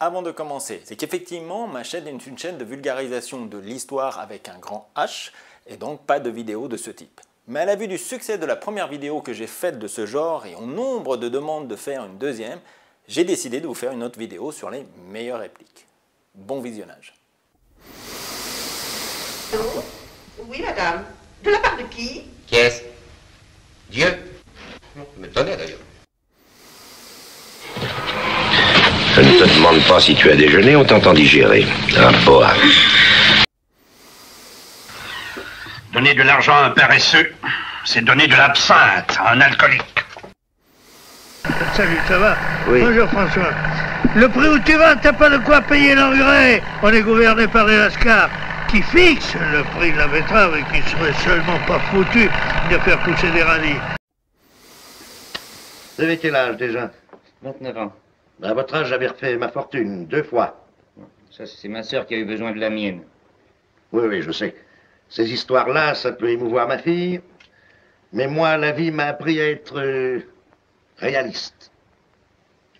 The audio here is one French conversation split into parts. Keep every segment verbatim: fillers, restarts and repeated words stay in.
avant de commencer, c'est qu'effectivement ma chaîne est une chaîne de vulgarisation de l'histoire avec un grand H et donc pas de vidéos de ce type. Mais à la vue du succès de la première vidéo que j'ai faite de ce genre et au nombre de demandes de faire une deuxième, j'ai décidé de vous faire une autre vidéo sur les meilleures répliques. Bon visionnage. Allô ? Oui madame, de la part de qui ? Qui est-ce ? Dieu ? Je m'étonnais d'ailleurs. Je ne te demande pas si tu as déjeuné, on t'entend digérer. Un poids. Donner de l'argent à un paresseux, c'est donner de l'absinthe à un alcoolique. Salut, ça va? Oui. Bonjour François. Le prix où tu vas, t'as pas de quoi payer l'engrais. On est gouverné par les Lascars qui fixent le prix de la betterave et qui serait seulement pas foutu de faire pousser des radis. Vous avez quel âge déjà? vingt-neuf ans. À votre âge, j'avais refait ma fortune, deux fois. Ça, c'est ma sœur qui a eu besoin de la mienne. Oui, oui, je sais. Ces histoires-là, ça peut émouvoir ma fille. Mais moi, la vie m'a appris à être euh, réaliste.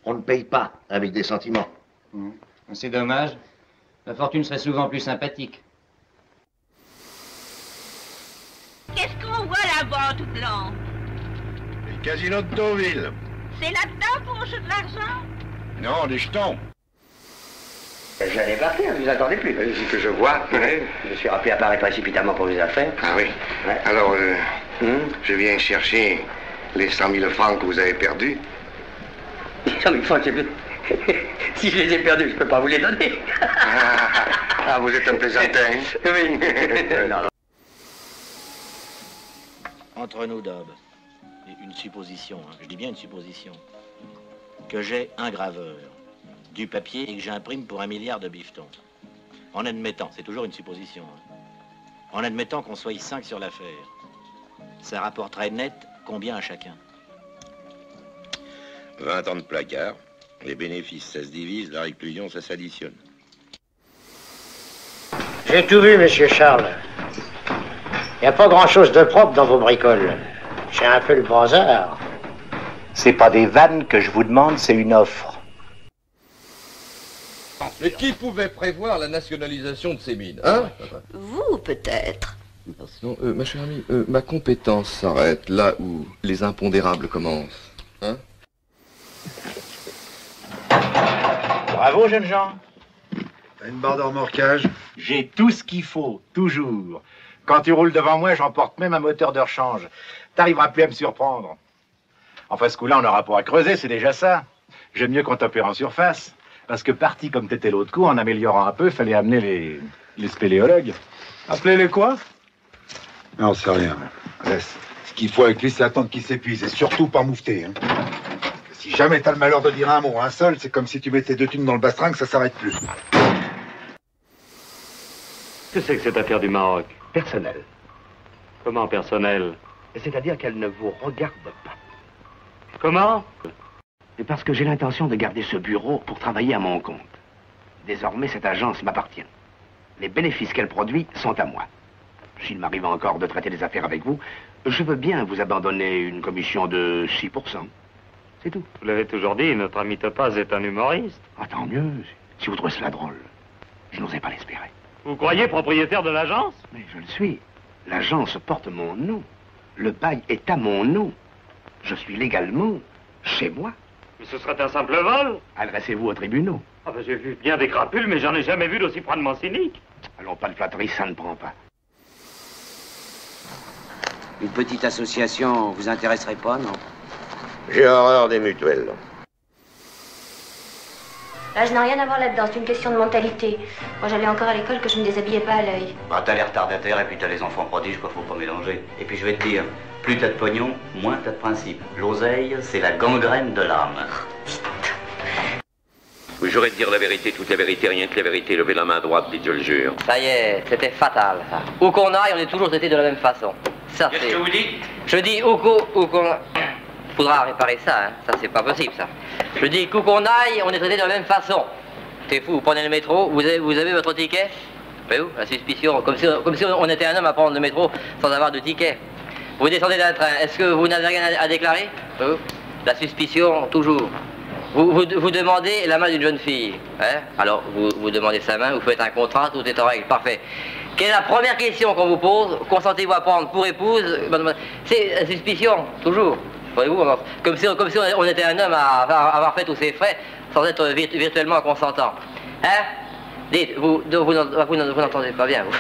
On ne paye pas avec des sentiments. Mmh. C'est dommage. La fortune serait souvent plus sympathique. Qu'est-ce qu'on voit là-bas, tout blanc? Le casino de Deauville. C'est là-dedans qu'on jette de l'argent? Non, des jetons. J'allais partir, je ne vous attendais plus. Euh, que je vois. Oui. Je suis rappelé à Paris précipitamment pour les affaires. Ah oui. Ouais. Alors, euh, hum? je viens chercher les cent mille francs que vous avez perdus. Les cent mille francs, c'est plus... Si je les ai perdus, je ne peux pas vous les donner. ah, ah, vous êtes un plaisantin. Oui. non, non. Entre nous, Dob, une supposition, hein, je dis bien une supposition, que j'ai un graveur, du papier et que j'imprime pour un milliard de bifetons. En admettant, c'est toujours une supposition, hein, en admettant qu'on soit cinq sur l'affaire, ça rapporterait net combien à chacun? vingt ans de placard, les bénéfices ça se divise, la réclusion ça s'additionne. J'ai tout vu, monsieur Charles. Il n'y a pas grand chose de propre dans vos bricoles. J'ai un peu le bazar. C'est pas des vannes que je vous demande, c'est une offre. Mais qui pouvait prévoir la nationalisation de ces mines, hein? Vous, peut-être. Non, euh, ma chère amie, euh, ma compétence s'arrête là où les impondérables commencent, hein? Bravo, jeunes gens. Une barre de remorquage. J'ai tout ce qu'il faut, toujours. Quand tu roules devant moi, j'emporte même un moteur de rechange. T'arriveras plus à me surprendre. Enfin, ce coup-là, on aura pour à creuser, c'est déjà ça. J'aime mieux quand t'opères en surface. Parce que parti comme t'étais l'autre coup, en améliorant un peu, fallait amener les... les spéléologues. Appelez-les quoi? Non, c'est rien. Laisse. Ce qu'il faut avec lui, c'est attendre qu'il s'épuise, et surtout pas moufter. Hein. Si jamais t'as le malheur de dire un mot, un seul, c'est comme si tu mettais deux thunes dans le bastringue, ça s'arrête plus. Que c'est que cette affaire du Maroc? Personnel. Comment personnel? C'est-à-dire qu'elle ne vous regarde pas. Comment? Parce que j'ai l'intention de garder ce bureau pour travailler à mon compte. Désormais, cette agence m'appartient. Les bénéfices qu'elle produit sont à moi. S'il m'arrive encore de traiter des affaires avec vous, je veux bien vous abandonner une commission de six pour cent. C'est tout. Vous l'avez toujours dit, notre ami Topaz est un humoriste. Ah, tant mieux, si vous trouvez cela drôle. Je n'osais pas l'espérer. Vous croyez propriétaire de l'agence? Mais je le suis. L'agence porte mon nom. Le bail est à mon nom. Je suis légalement chez moi. Mais ce serait un simple vol. Adressez-vous aux tribunaux. Ah ben j'ai vu bien des crapules, mais j'en ai jamais vu d'aussi froidement cynique. Allons, pas de flatterie, ça ne prend pas. Une petite association vous intéresserait pas, non? J'ai horreur des mutuelles. Là, je n'ai rien à voir là-dedans, c'est une question de mentalité. Moi, j'allais encore à l'école que je ne me déshabillais pas à l'œil. Bah, t'as les retardataires et puis t'as les enfants prodiges, quoi, faut pas mélanger. Et puis, je vais te dire, plus t'as de pognon, moins t'as de principe. L'oseille, c'est la gangrène de l'âme. Oui, j'aurais de dire la vérité, toute la vérité, rien que la vérité. Levez la main droite, dites, je le jure. Ça y est, c'était fatal, ça. Où qu'on aille, on est toujours traité de la même façon. Ça, c'est... Qu'est-ce que vous dites? Je dis, où qu'on... Faudra réparer ça, hein. Ça c'est pas possible ça. Je dis coup qu'on aille, on est traité de la même façon. T'es fou, vous prenez le métro, vous avez, vous avez votre ticket? Mais où? La suspicion, comme si, comme si on était un homme à prendre le métro sans avoir de ticket. Vous descendez d'un train, est-ce que vous n'avez rien à, à déclarer? Mais où? La suspicion, toujours. Vous, vous, vous demandez la main d'une jeune fille, hein? Alors vous, vous demandez sa main, vous faites un contrat, tout est en règle, parfait. Quelle est la première question qu'on vous pose? Consentez-vous à prendre pour épouse? C'est suspicion, toujours, voyez-vous, comme si, comme si on était un homme à avoir fait tous ses frais sans être virtuellement consentant. Hein? Dites, vous, vous, vous, vous n'entendez pas bien, vous.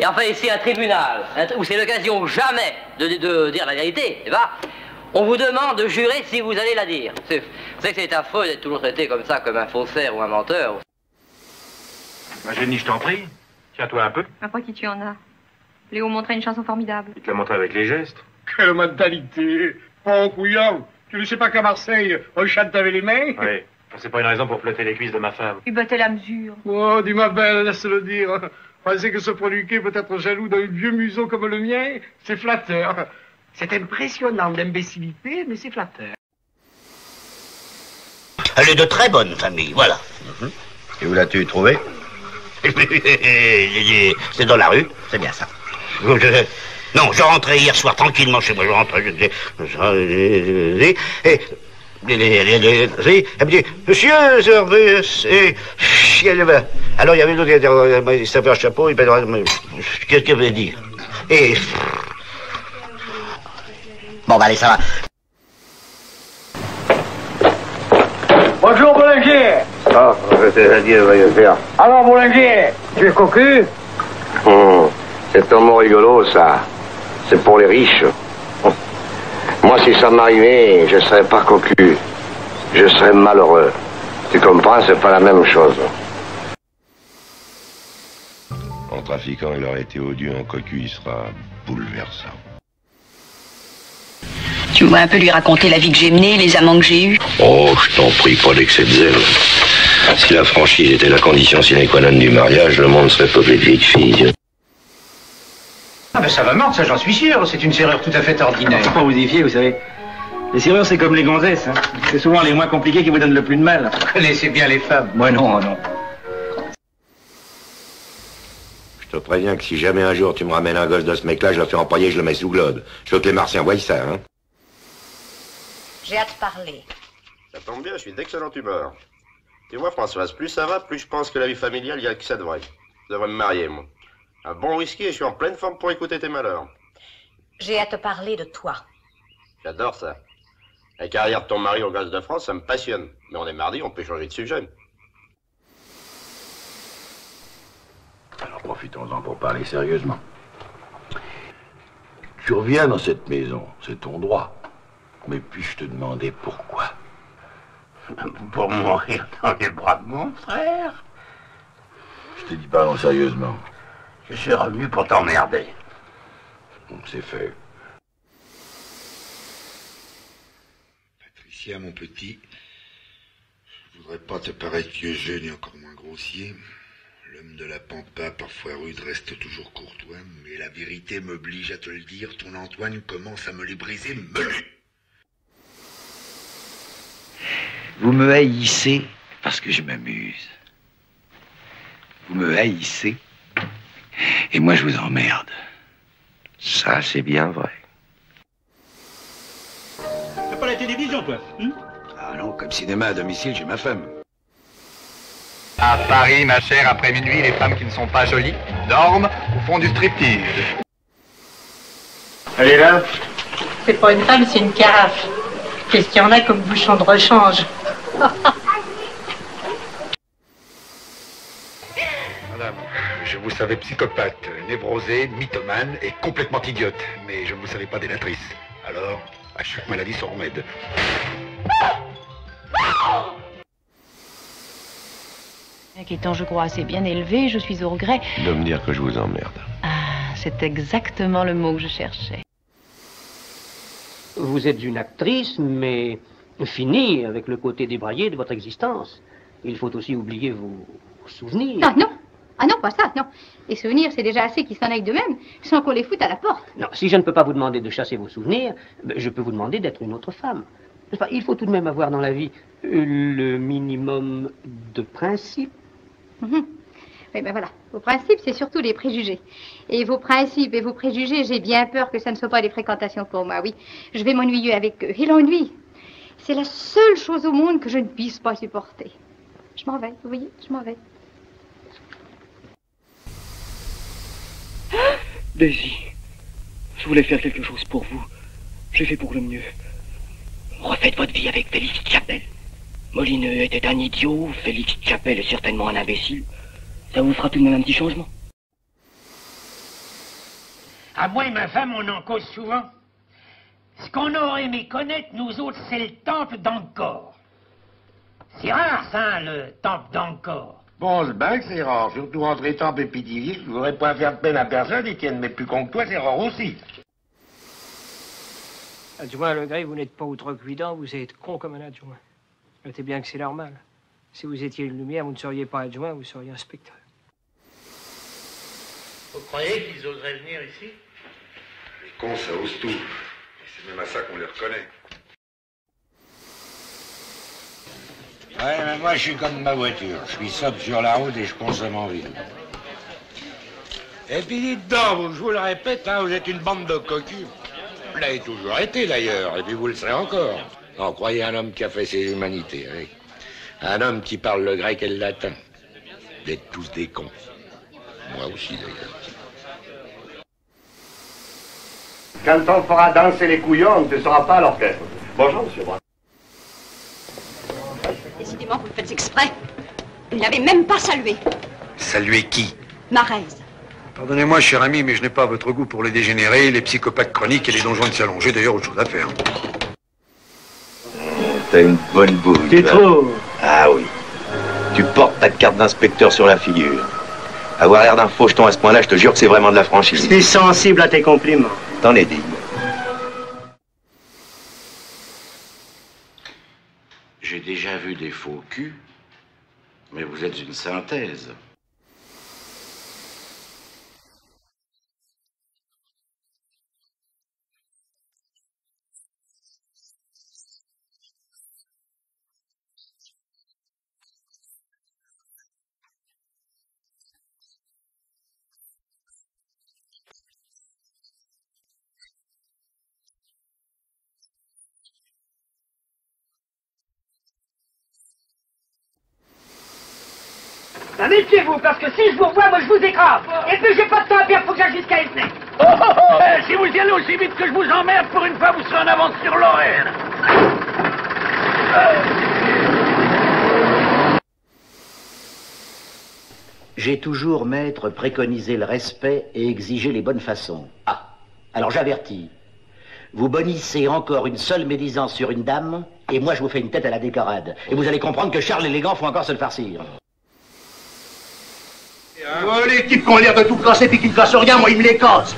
Et enfin ici un tribunal, où c'est l'occasion jamais de, de dire la vérité, eh ben, on vous demande de jurer si vous allez la dire. Vous savez que c'est affreux d'être toujours traité comme ça, comme un faussaire ou un menteur. Ma Jenny, je t'en prie, tiens-toi un peu. Après qui tu en as. Léo montrait une chanson formidable. Il te l'a montré avec les gestes. Quelle mentalité. Bon couillon, tu ne sais pas qu'à Marseille, on chante avec les mains. Oui, c'est pas une raison pour flotter les cuisses de ma femme. Tu battais la mesure. Oh, dis ma belle, laisse-le dire. Penser que ce produquet peut être jaloux d'un vieux museau comme le mien, c'est flatteur. C'est impressionnant d'imbécilité, mais c'est flatteur. Elle est de très bonne famille, voilà. Mm-hmm. Et où l'as-tu trouvée? C'est dans la rue. C'est bien ça. Je... Non, je rentrais hier soir tranquillement chez moi, je rentrais, je... je... et... Elle me dit, monsieur, c'est... Alors il y avait l'autre qui était... Il s'est fait un chapeau, il... Qu'est-ce qu'il avait dit? Et... Bon, bah allez, ça va. Bonjour, Boulanger. Ah, je t'ai dit, je vais le faire. Alors, Boulanger, tu es cocu? Mmh, c'est tellement rigolo, ça. C'est pour les riches. Moi, si ça m'arrivait, je serais pas cocu. Je serais malheureux. Tu comprends, c'est pas la même chose. En trafiquant, il aurait été odieux. En cocu, il sera bouleversant. Tu vois un peu lui raconter la vie que j'ai menée, les amants que j'ai eus. Oh, je t'en prie, pas d'excès de zèle. Si la franchise était la condition sine qua non du mariage, le monde serait peuplé de vieilles filles. Ah ben ça va mordre, ça j'en suis sûr, c'est une serrure tout à fait ordinaire. Faut pas vous y fier, vous savez. Les serrures c'est comme les gonzesses, hein. C'est souvent les moins compliquées qui vous donnent le plus de mal. Vous connaissez bien les femmes. Moi non, non. Je te préviens que si jamais un jour tu me ramènes un gosse de ce mec-là, je le fais empailler, je le mets sous globe. Je veux que les Martiens voient ça, hein. J'ai hâte de parler. Ça tombe bien, je suis d'excellente humeur. Tu vois, Françoise, plus ça va, plus je pense que la vie familiale, il y a que ça de vrai. Je devrais me marier, moi. Un bon whisky et je suis en pleine forme pour écouter tes malheurs. J'ai hâte de parler de toi. J'adore ça. La carrière de ton mari au gosse de France, ça me passionne. Mais on est mardi, on peut changer de sujet. Alors profitons-en pour parler sérieusement. Tu reviens dans cette maison, c'est ton droit. Mais puis-je te demander pourquoi? Pour mourir dans les bras de mon frère. Je te dis pas non sérieusement. Je suis revenu pour t'emmerder. Donc c'est fait. Patricia, mon petit, je voudrais pas te paraître vieux jeune et encore moins grossier. L'homme de la pampa, parfois rude, reste toujours courtois, mais la vérité m'oblige à te le dire, ton Antoine commence à me les briser, menu. Vous me haïssez parce que je m'amuse. Vous me haïssez et moi je vous emmerde. Ça, c'est bien vrai. T'as pas la télévision, toi, hein? Ah non, comme cinéma à domicile, j'ai ma femme. À Paris, ma chère, après minuit, les femmes qui ne sont pas jolies dorment ou font du striptease. Elle est là? C'est pas une femme, c'est une carafe. Qu'est-ce qu'il y en a comme bouchon de rechange? Madame, je vous savais psychopathe, névrosée, mythomane et complètement idiote. Mais je ne vous savais pas délatrice. Alors, à chaque maladie, son remède. Étant, je crois, assez bien élevé, je suis au regret de me dire que je vous emmerde. Ah, c'est exactement le mot que je cherchais. Vous êtes une actrice, mais finie avec le côté débraillé de votre existence. Il faut aussi oublier vos souvenirs. Ah non, ah non, pas ça, non. Les souvenirs, c'est déjà assez qu'ils s'en aillent d'eux-mêmes, sans qu'on les foute à la porte. Non, si je ne peux pas vous demander de chasser vos souvenirs, je peux vous demander d'être une autre femme. Enfin, il faut tout de même avoir dans la vie le minimum de principes. Mmh. Oui, ben voilà. Vos principes, c'est surtout les préjugés. Et vos principes et vos préjugés, j'ai bien peur que ça ne soit pas des fréquentations pour moi, oui. Je vais m'ennuyer avec eux. Et l'ennui, C'est la seule chose au monde que je ne puisse pas supporter. Je m'en vais, vous voyez, je m'en vais. Daisy, je voulais faire quelque chose pour vous. J'ai fait pour le mieux. Refaites votre vie avec Félix Chappelle. Molineux était un idiot, Félix Chappelle est certainement un imbécile. Ça vous fera tout de même un petit changement. À moi et ma femme, on en cause souvent. Ce qu'on aurait aimé connaître, nous autres, c'est le temple d'Angkor. C'est rare, ça, le temple d'Angkor. Bon, le bain, c'est rare. Surtout entre les temples épidémiques, je voudrais pas faire de peine à personne, Étienne, mais plus con que toi, c'est rare aussi. Adjoint Legris, vous n'êtes pas outrecuidant, vous êtes con comme un adjoint. Notez bien que c'est normal. Si vous étiez une lumière, vous ne seriez pas adjoint, vous seriez inspecteur. Vous croyez qu'ils oseraient venir ici? Les cons, ça ose tout. C'est même à ça qu'on les reconnaît. Ouais, mais moi, je suis comme ma voiture. Je suis sobre sur la route et je consomme en ville. Et puis dites donc, je vous le répète, hein, vous êtes une bande de cocus. Vous l'avez toujours été, d'ailleurs, et puis vous le serez encore. Non, croyez un homme qui a fait ses humanités, oui. Un homme qui parle le grec et le latin. Vous êtes tous des cons. Moi aussi, d'ailleurs. Quand on fera danser les couillons, on ne sera pas à l'orchestre. Bonjour, monsieur Brun. Décidément, vous le faites exprès. Vous ne l'avez même pas salué. Salué qui? Marèze. Pardonnez-moi, cher ami, mais je n'ai pas votre goût pour les dégénérés, les psychopathes chroniques et les donjons de salon. J'ai d'ailleurs autre chose à faire. T'as une bonne bouille. T'es trop. Ah oui. Tu portes ta carte d'inspecteur sur la figure. Avoir l'air d'un faucheton à ce point-là, je te jure que c'est vraiment de la franchise. Je suis sensible à tes compliments. T'en es digne. J'ai déjà vu des faux culs, mais vous êtes une synthèse. Amusez-vous, parce que si je vous revois, moi je vous écrase. Et puis j'ai pas de temps à perdre, faut que j'aille jusqu'à Esnay. Oh, oh, oh euh, si vous y allez aussi vite que je vous emmerde, pour une fois vous serez en avance sur Lorraine. J'ai toujours, maître, préconisé le respect et exigé les bonnes façons. Ah, alors j'avertis. Vous bonnissez encore une seule médisance sur une dame, et moi je vous fais une tête à la décorade. Et vous allez comprendre que Charles l'élégant faut encore se le farcir. Hein? Ouais, les types qui ont l'air de tout casser puis qui ne cassent rien, moi, ils me les cassent.